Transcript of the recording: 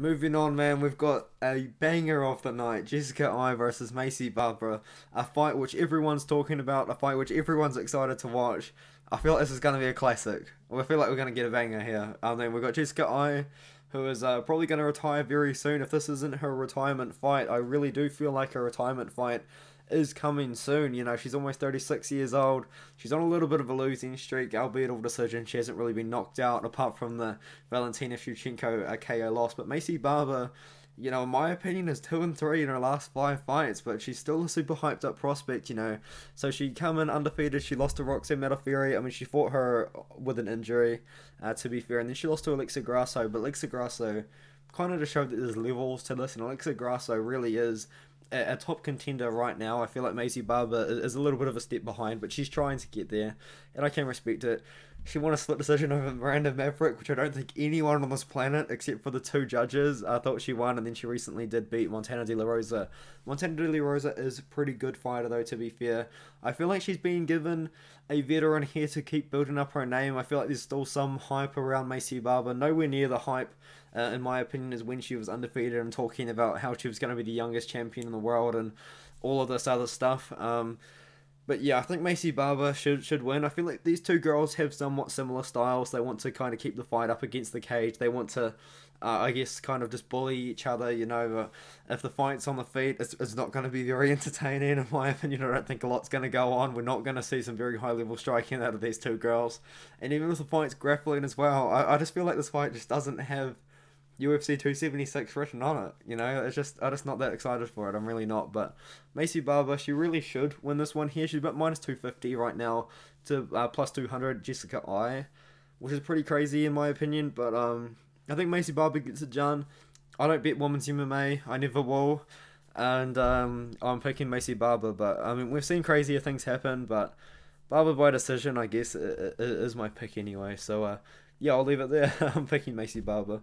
Moving on, man, we've got a banger of the night. Jessica Eye versus Maycee Barber. A fight which everyone's talking about, a fight which everyone's excited to watch. I feel like this is going to be a classic. I feel like we're going to get a banger here. And then we've got Jessica Eye, who is probably going to retire very soon. If this isn't her retirement fight, I really do feel like her retirement fight is coming soon. You know, she's almost 36 years old. She's on a little bit of a losing streak, albeit all decision. She hasn't really been knocked out apart from the Valentina Shevchenko KO loss. But Maycee Barber, you know, in my opinion, is 2-3 in her last 5 fights, but she's still a super hyped up prospect, you know. So she come in undefeated. She lost to Roxanne Modafferi. I mean, she fought her with an injury, to be fair, and then she lost to Alexa Grasso. But Alexa Grasso kind of just showed that there's levels to this, and Alexa Grasso really is a top contender right now. I feel like Maycee Barber is a little bit of a step behind, but she's trying to get there, and I can respect it. She won a split decision over Miranda Maverick, which I don't think anyone on this planet, except for the 2 judges, thought she won, and then she recently did beat Montana De La Rosa. Montana De La Rosa is a pretty good fighter, though, to be fair. I feel like she's being given a veteran here to keep building up her name. I feel like there's still some hype around Maycee Barber, nowhere near the hype, in my opinion, is when she was undefeated and talking about how she was going to be the youngest champion in the world and all of this other stuff. But yeah, I think Maycee Barber should win. I feel like these 2 girls have somewhat similar styles. They want to kind of keep the fight up against the cage. They want to, I guess, kind of just bully each other, you know. If the fight's on the feet, it's not going to be very entertaining, in my opinion. I don't think a lot's going to go on. We're not going to see some very high-level striking out of these 2 girls. And even if the fight's grappling as well, I just feel like this fight just doesn't have UFC 276 written on it, you know. It's just, I'm just not that excited for it, I'm really not. But Maycee Barber, she really should win this one here. She's about minus 250 right now to plus 200 Jessica Eye, which is pretty crazy in my opinion, but I think Maycee Barber gets it done. I don't bet women's MMA, I never will, and I'm picking Maycee Barber, but I mean, we've seen crazier things happen, but Barber by decision, I guess, is my pick anyway, so yeah, I'll leave it there. I'm picking Maycee Barber.